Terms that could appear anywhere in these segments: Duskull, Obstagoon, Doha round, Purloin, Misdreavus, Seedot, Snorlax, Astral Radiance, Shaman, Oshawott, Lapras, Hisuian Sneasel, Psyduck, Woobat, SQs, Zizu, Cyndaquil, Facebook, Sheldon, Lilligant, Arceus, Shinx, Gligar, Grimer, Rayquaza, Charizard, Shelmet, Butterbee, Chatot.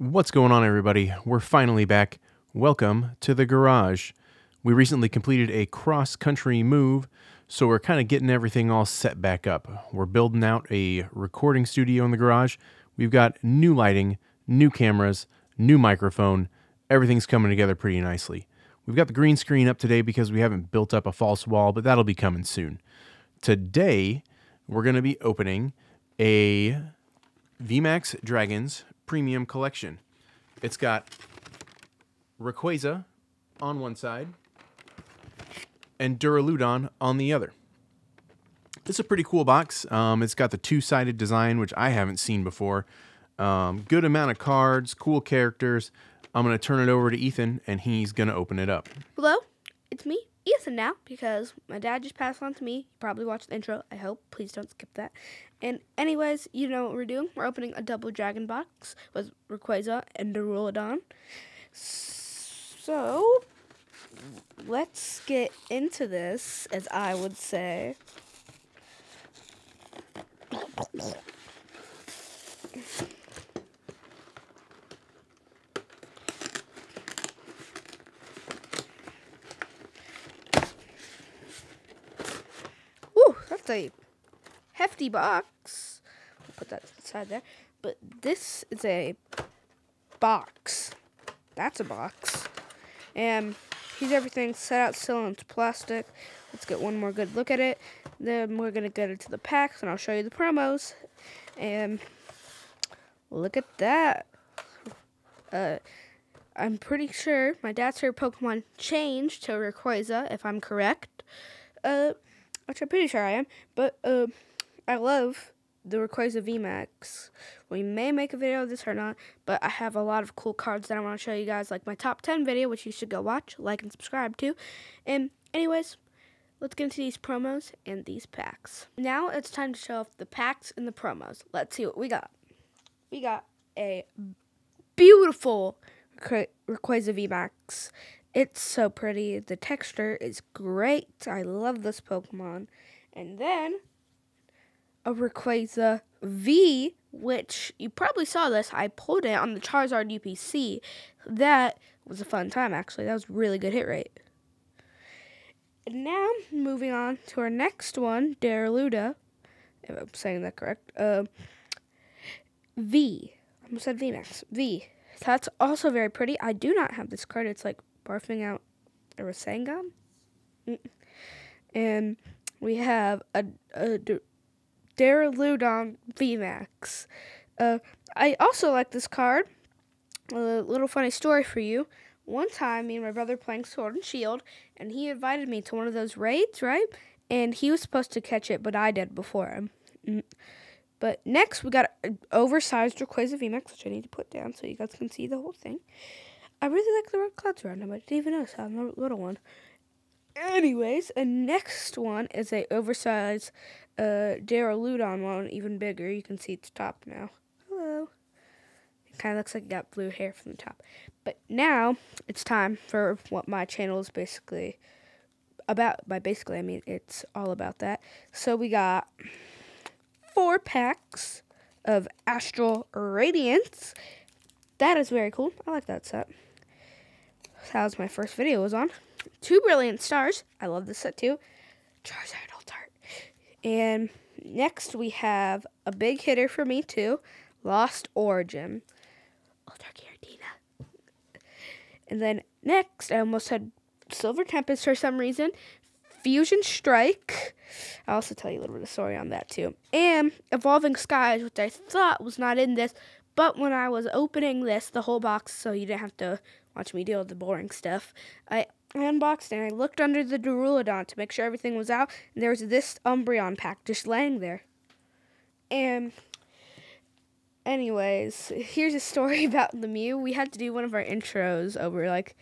What's going on, everybody? We're finally back. Welcome to the garage. We recently completed a cross-country move, so we're kind of getting everything all set back up. We're building out a recording studio in the garage. We've got new lighting, new cameras, new microphone. Everything's coming together pretty nicely. We've got the green screen up today because we haven't built up a false wall, but that'll be coming soon. Today, we're going to be opening a VMAX Dragons Premium Collection. It's got Rayquaza on one side and Duraludon on the other. It's a pretty cool box. It's got the two-sided design, which I haven't seen before. Good amount of cards, cool characters. I'm going to turn it over to Ethan, and he's going to open it up. Hello, it's me, Ethan, now, because my dad just passed on to me. You probably watched the intro, I hope. Please don't skip that. And anyways, you know what we're doing. We're opening a double dragon box with Rayquaza and Duraludon. So, let's get into this, as I would say. Woo, that's a hefty box. I'll put that aside there. But this is a box. That's a box. And here's everything set out still into plastic. Let's get one more good look at it. Then we're going to get into the packs, and I'll show you the promos. And look at that. I'm pretty sure my dad's favorite Pokemon changed to Rayquaza, if I'm correct. Which I'm pretty sure I am. But I love the Rayquaza VMAX. We may make a video of this or not, but I have a lot of cool cards that I want to show you guys, like my top 10 video, which you should go watch, like, and subscribe to. And anyways, let's get into these promos and these packs. Now it's time to show off the packs and the promos. Let's see what we got. We got a beautiful Rayquaza VMAX. It's so pretty. The texture is great. I love this Pokemon. And then a Rayquaza V, which you probably saw this. I pulled it on the Charizard UPC. That was a fun time, actually. That was a really good hit rate. And now, moving on to our next one, Duraludon, if I'm saying that correct. V. I almost said VMAX. V. That's also very pretty. I do not have this card. It's like barfing out a Rasengan. And we have a Duraludon VMAX. I also like this card. A little funny story for you. One time, me and my brother playing Sword and Shield, and he invited me to one of those raids, right? And he was supposed to catch it, but I did before him. But next, we got an oversized Rayquaza VMAX, which I need to put down so you guys can see the whole thing. I really like the red clouds around him. I didn't even notice I'm a little one. Anyways, the next one is a oversized Duraludon one, even bigger. You can see its top now. Hello. It kind of looks like it got blue hair from the top. But now, it's time for what my channel is basically about. By basically, I mean it's all about that. So we got 4 packs of Astral Radiance. That is very cool. I like that set. That was my first video was on. 2 Brilliant Stars. I love this set too. Charizard Alt Art. And next we have a big hitter for me too. Lost Origin. Alt Art Giratina. And then next, I almost said Silver Tempest for some reason. Fusion Strike. I'll also tell you a little bit of story on that too. And Evolving Skies, which I thought was not in this, but when I was opening this, the whole box, so you didn't have to watch me deal with the boring stuff, I unboxed and I looked under the Duraludon to make sure everything was out, and there was this Umbreon pack just laying there. And anyways, here's a story about the Mew. We had to do one of our intros over like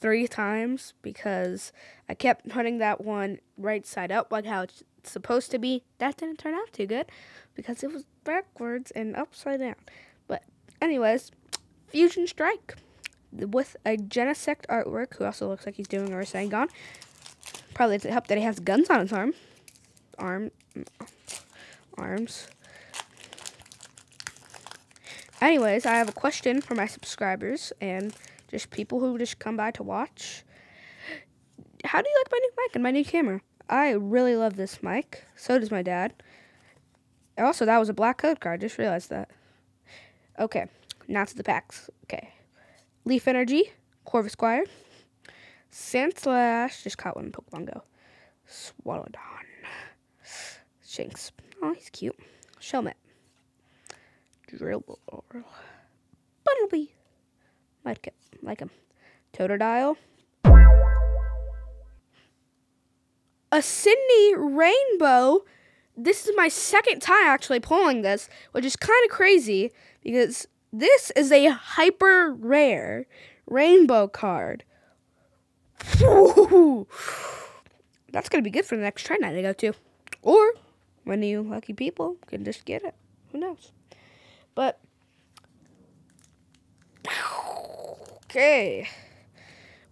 3 times because I kept putting that one right side up like how it's supposed to be. That didn't turn out too good because it was backwards and upside down. But anyways, Fusion Strike with a Genesect artwork, who also looks like he's doing a Rasengan. Probably doesn't help that he has guns on his arms. Anyways, I have a question for my subscribers and just people who just come by to watch. How do you like my new mic and my new camera? I really love this mic. So does my dad. Also, that was a black code card. I just realized that. Okay, now to the packs. Okay. Leaf Energy, Corvisquire, Sandslash, just caught one in Pokemon Go. Swallowedon, Shinx, oh, he's cute. Shelmet, Drillblower, Butterbee, like him. Totodile, a Sydney Rainbow. This is my second time actually pulling this, which is kind of crazy because this is a hyper rare rainbow card. Ooh, that's going to be good for the next train night I go to. Or when you lucky people can just get it. Who knows? But, okay.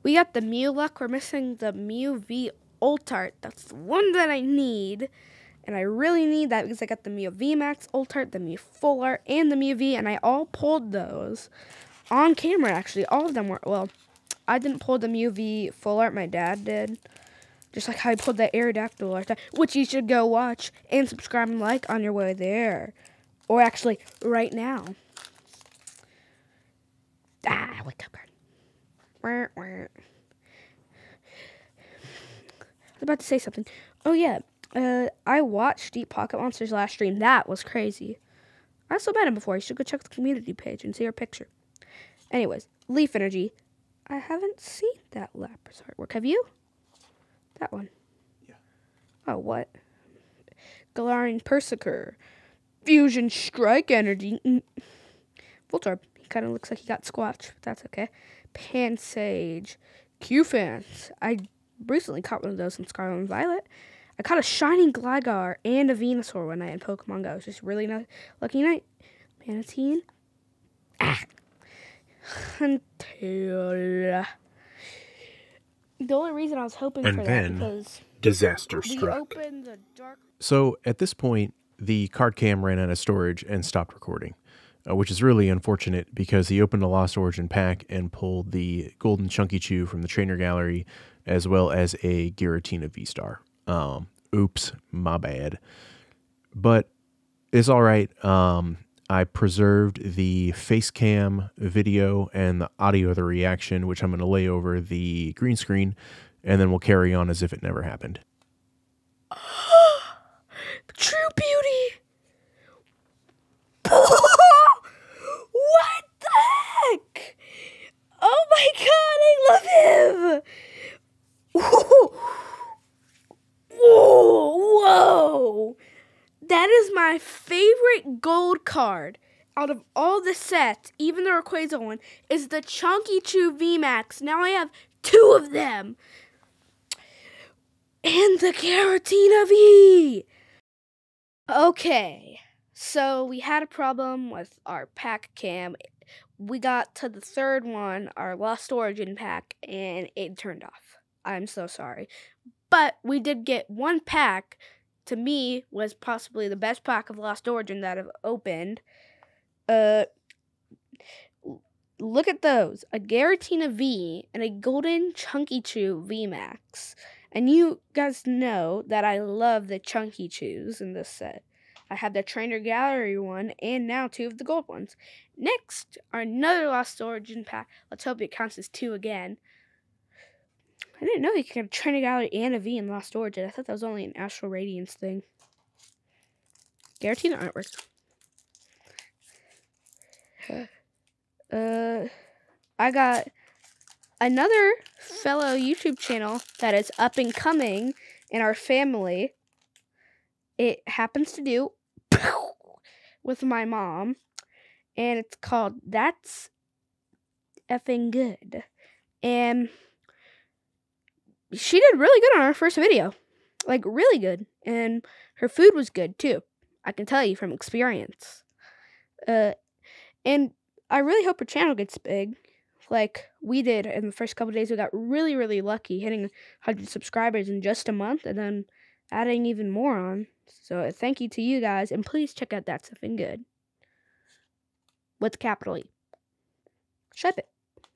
We got the Mew luck. We're missing the Mew V Ultart. That's the one that I need. And I really need that because I got the Mew VMAX Ultart, the Mew Full Art, and the Mew V, and I all pulled those on camera, actually. All of them were, well, I didn't pull the Mew V Full Art. My dad did. Just like how I pulled that Aerodactyl last time, which you should go watch and subscribe and like on your way there. Or actually, right now. Ah, wake up, card. I was about to say something. Oh, yeah. I watched Deep Pocket Monsters last stream. That was crazy. I also met him before. You should go check the community page and see our picture. Anyways, Leaf Energy. I haven't seen that Lapras artwork. Have you? That one. Yeah. Oh, what? Galarian Persicker. Fusion Strike Energy. Voltorb. He kind of looks like he got squashed, but that's okay. Pansage. Q-Fans. I recently caught one of those in Scarlet and Violet. I caught a Shining Gligar and a Venusaur one night in Pokemon Go. It was just really nice. Lucky night. Manatee. Ah. Until... The only reason I was hoping for that because disaster struck. So at this point, the card cam ran out of storage and stopped recording, which is really unfortunate because he opened a Lost Origin pack and pulled the Golden Chunky Chew from the Trainer Gallery, as well as a Giratina V-Star. Oops, my bad. But it's all right. I preserved the face cam video and the audio of the reaction, which I'm going to lay over the green screen, and then we'll carry on as if it never happened. True beauty! What the heck? Oh my god, I love him! Whoa! Whoa! That is my favorite gold card out of all the sets, even the Rayquaza one, is the Chunky Chew VMAX. Now I have two of them. And the Giratina V! Okay, so we had a problem with our pack cam. We got to the third one, our Lost Origin pack, and it turned off. I'm so sorry. But we did get one pack. To me, was possibly the best pack of Lost Origin that I've opened. Look at those. A Giratina V and a Golden Chunky Chew VMAX. And you guys know that I love the Chunky Chews in this set. I have the Trainer Gallery one and now two of the gold ones. Next, our another Lost Origin pack. Let's hope it counts as two again. I didn't know you could have Trainer Gallery and a V in Lost Origin. I thought that was only an Astral Radiance thing. Giratina artwork. I got another fellow YouTube channel that is up and coming in our family. It happens to do with my mom. And it's called That's Effing Good. And... she did really good on her first video. Like, really good. And her food was good, too. I can tell you from experience. And I really hope her channel gets big. Like, we did in the first couple days. We got really, really lucky hitting 100 subscribers in just a month. And then adding even more on. So, thank you to you guys. And please check out That's Effing Good. with capital E. Shut it.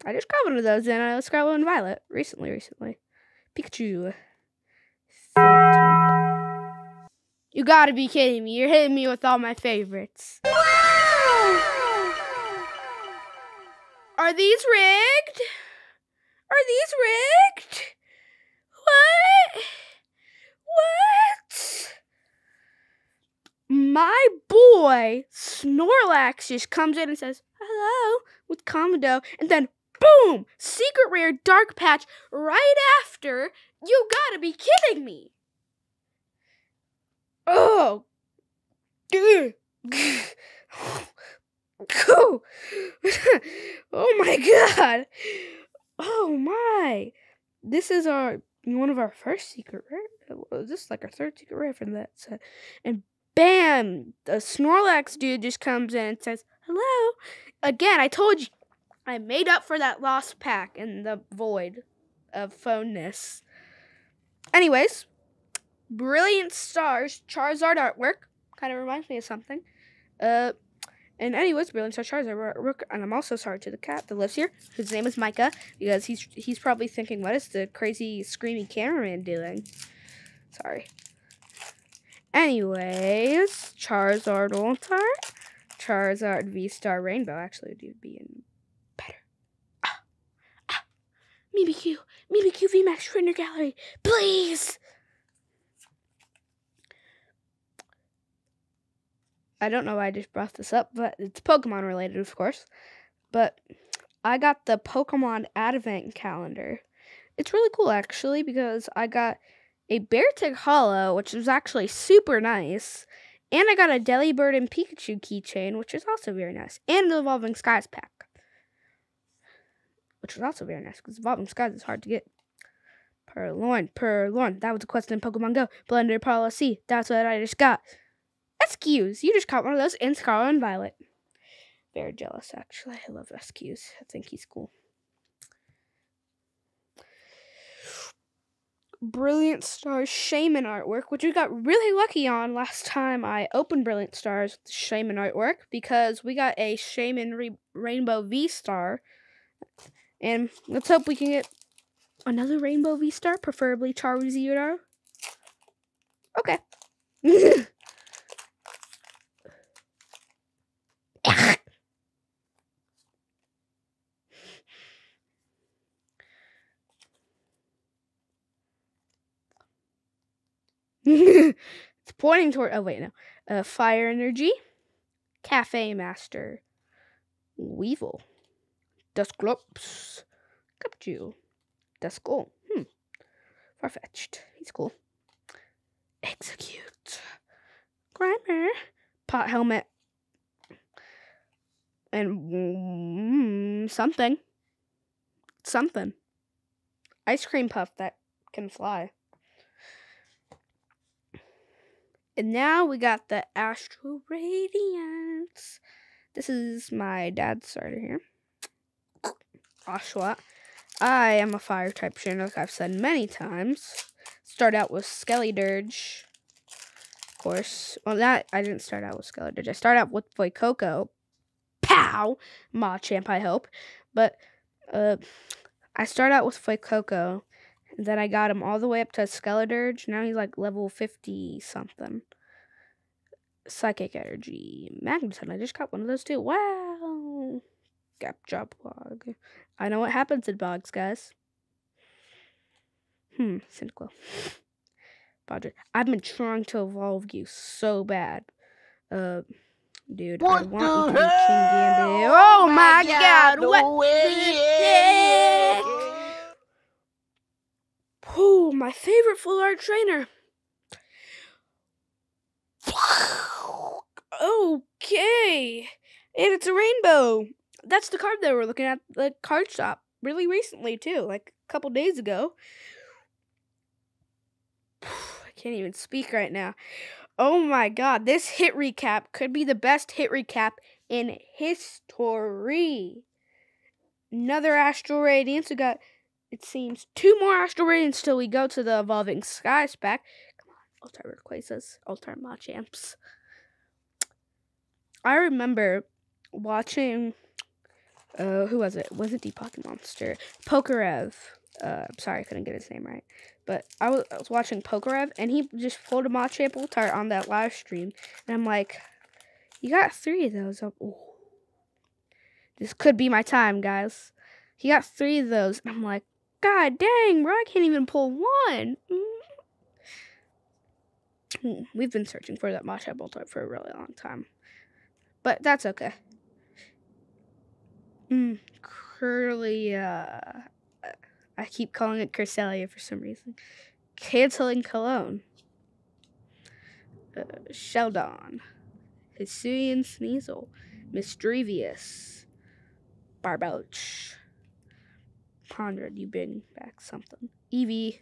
I just got one of those, and I was Scarlet and Violet recently. Pikachu. You gotta be kidding me. You're hitting me with all my favorites. Wow! Are these rigged? Are these rigged? What? What? My boy, Snorlax, just comes in and says, hello, with Commodore, and then boom! Secret rare Dark Patch right after. You gotta be kidding me. Oh, oh my god. Oh my. This is one of our first secret rare. This is like our third secret rare from that set. And bam, the Snorlax dude just comes in and says, hello. Again, I told you, I made up for that lost pack in the void of phoneness. Anyways, Brilliant Stars Charizard artwork. Kind of reminds me of something. And anyways, Brilliant Stars Charizard artwork. And I'm also sorry to the cat that lives here. His name is Micah. Because he's probably thinking, what is the crazy screaming cameraman doing? Sorry. Anyways, Charizard Altar. Charizard V-Star Rainbow. Actually, it would be in better. Mimikyu. Mimikyu VMAX Trainer Gallery. Please! I don't know why I just brought this up, but it's Pokemon related, of course. But I got the Pokemon Advent Calendar. It's really cool, actually, because I got a Beartick Hollow, which is actually super nice. And I got a Delibird and Pikachu keychain, which is also very nice. And the Evolving Skies pack, which is also very nice, because Evolving Skies is hard to get. Purloin. That was a quest in Pokemon Go. Blender Policy. That's what I just got. SQs. You just caught one of those in Scarlet and Violet. Very jealous, actually. I love SQs. I think he's cool. Brilliant Stars Shaman artwork, which we got really lucky on last time I opened Brilliant Stars with the Shaman artwork, because we got a Shaman Rainbow V-Star. And let's hope we can get another Rainbow V-Star, preferably Charizard. Okay. It's pointing toward, oh wait, no. Fire Energy, Cafe Master, Weevil, Dusclops, Cupchew, Duskull, Farfetch'd, he's cool. Execute, Grimer, Pot Helmet, and something. Ice cream puff that can fly. And now we got the Astral Radiance. This is my dad's starter here. Oshawott. I am a fire type Shinx, I've said many times. Start out with Skelly Dirge, of course. Well, that I didn't start out with Skelly Dirge. I start out with Fuecoco. Pow! Machamp, I hope. But I start out with Fuecoco. And then I got him all the way up to Skelly Dirge. Now he's like level 50 something. Psychic Energy. Magneton. I just got one of those too. Wow. Gapjaw Bog. I know what happens in bogs, guys. Cyndaquil. Bodger. I've been trying to evolve you so bad. Dude, what I want you to King Gambit. Oh my god. What? Oh, my favorite full art trainer. Okay. And it's a rainbow. That's the card that we were looking at the card shop really recently, too, like a couple days ago. I can't even speak right now. Oh, my God. This hit recap could be the best hit recap in history. Another Astral Radiance. We got... It seems 2 more Astral Radiance till we go to the Evolving Skies pack. Come on, Altar Rayquazas, Altar Machamps. I remember watching, who was it? Was it Deep Pocket Monster? Pokerev. I'm sorry, I couldn't get his name right. But I was watching Pokerev, and he just pulled a Machamp Ultart on that live stream. And I'm like, you got three of those. Ooh, this could be my time, guys. He got three of those. And I'm like, God dang, bro, I can't even pull one. We've been searching for that Machamp Ultart for a really long time. But that's okay. Curlia. I keep calling it Curselia for some reason. Canceling Cologne. Sheldon. Hisuian Sneasel. Misdreavus. Barbouch. Pondered, you bring back something. Eevee.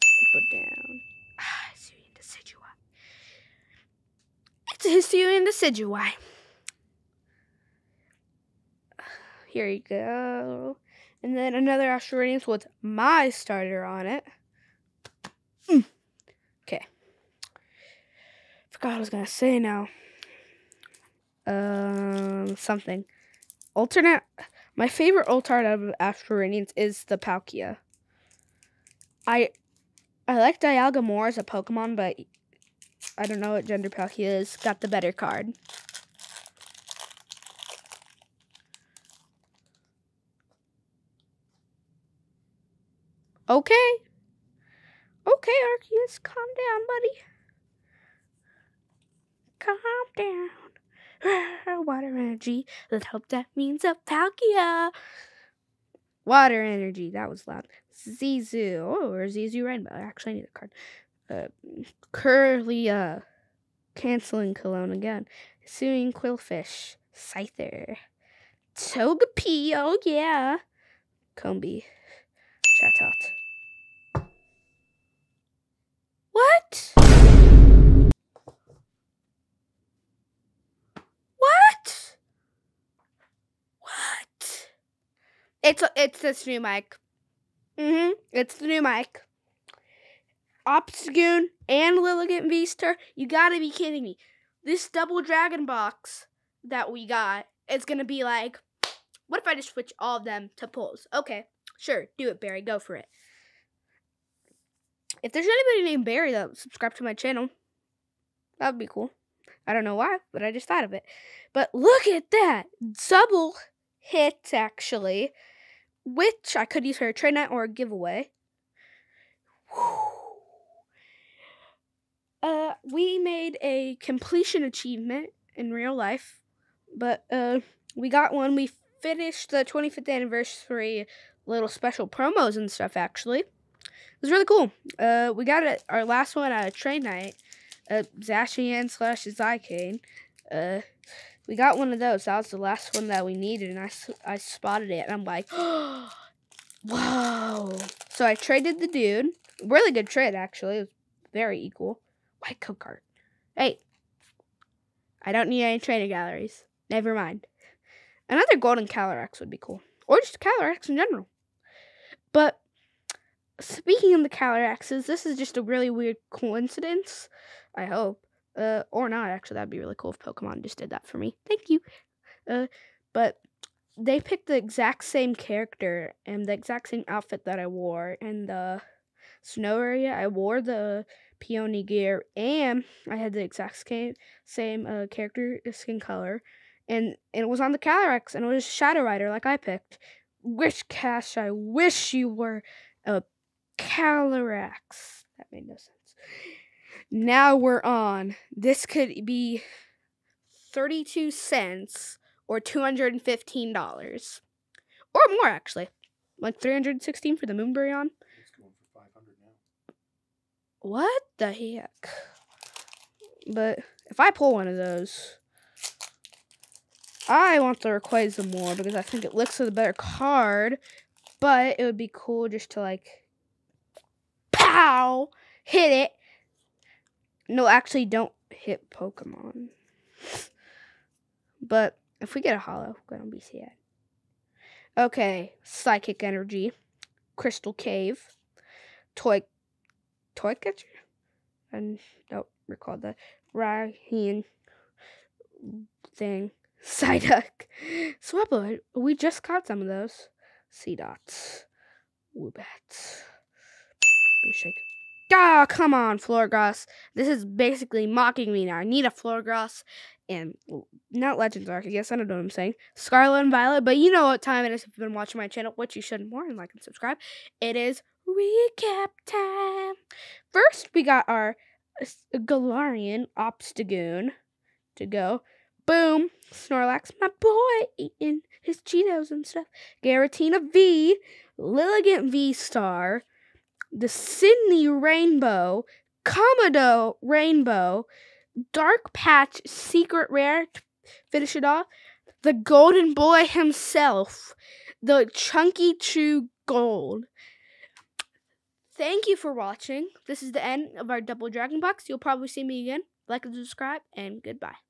Put down. Hisuian Decidueye. It's a Hisuian Decidueye. Here you go. And then another Astral Radiance with my starter on it. Okay. Forgot what I was going to say now. Something. Alternate. My favorite Ultart out of Astral Radiance is the Palkia. I like Dialga more as a Pokemon, but I don't know what gender Palkia is. Got the better card. Okay. Okay, Arceus, calm down, buddy. Calm down. Water energy. Let's hope that means a Palkia. Water energy. That was loud. Zizu. Oh, or Zizu Rainbow. Actually, I need a card. Curlia. Canceling Cologne again. Suing Quillfish. Scyther. Togepi. Oh, yeah. Combi. Chatot. What? What? What? It's this new mic. It's the new mic. Obstagoon and Lilligant V-Star. You gotta be kidding me. This double dragon box that we got is gonna be like, what if I just switch all of them to pulls? Okay. Sure, do it, Barry. Go for it. If there's anybody named Barry that subscribed to my channel, that would be cool. I don't know why, but I just thought of it. But look at that. Double hit, actually, which I could use for a trade night or a giveaway. We made a completion achievement in real life, but we got one. We finished the 25th anniversary little special promos and stuff, actually. It was really cool. We got our last one at a trade night. Zashian/Zykane. We got one of those. That was the last one that we needed, and I spotted it, and I'm like, oh, whoa. So I traded the dude. Really good trade, actually. It was very equal. White Cocart. Hey, I don't need any trainer galleries. Never mind. Another golden Calyrex would be cool. Or just Calyrex in general. But speaking of the Calyrexes, this is just a really weird coincidence. I hope. Or not, actually. That'd be really cool if Pokemon just did that for me. Thank you. But they picked the exact same character and the exact same outfit that I wore in the snow area. I wore the peony gear, and I had the exact same character skin color. And it was on the Calyrex, and it was Shadow Rider, like I picked. Wish, Cash, I wish you were a Calyrex. That made no sense. Now we're on. This could be 32 cents or $215. Or more, actually. Like 316 for the Moonbryon. It's going for 500 now. What the heck? But if I pull one of those... I want the Rayquaza more because I think it looks like a better card, but it would be cool just to, like, pow, hit it. No, actually, don't hit Pokemon. But if we get a holo, we're going to be sad. Okay, Psychic Energy, Crystal Cave, Toy Catcher? I don't recall the Ryan thing. Psyduck. Swablu, we just caught some of those. Seedots. Woobats. Big shake. Ah, come on, Floorgrass. This is basically mocking me now. I need a Floorgrass and not Legends Arc. Yes, I don't know what I'm saying. Scarlet and Violet, but you know what time it is if you've been watching my channel, which you should more and like and subscribe. It is recap time. First, we got our Galarian Obstagoon to go. Boom. Snorlax, my boy, eating his Cheetos and stuff. Giratina V, Lilligant V-Star, the Sydney Rainbow, Komodo Rainbow, Dark Patch Secret Rare to finish it off, the Golden Boy himself, the Chunky Chew Gold. Thank you for watching. This is the end of our Double Dragon Box. You'll probably see me again. Like and subscribe, and goodbye.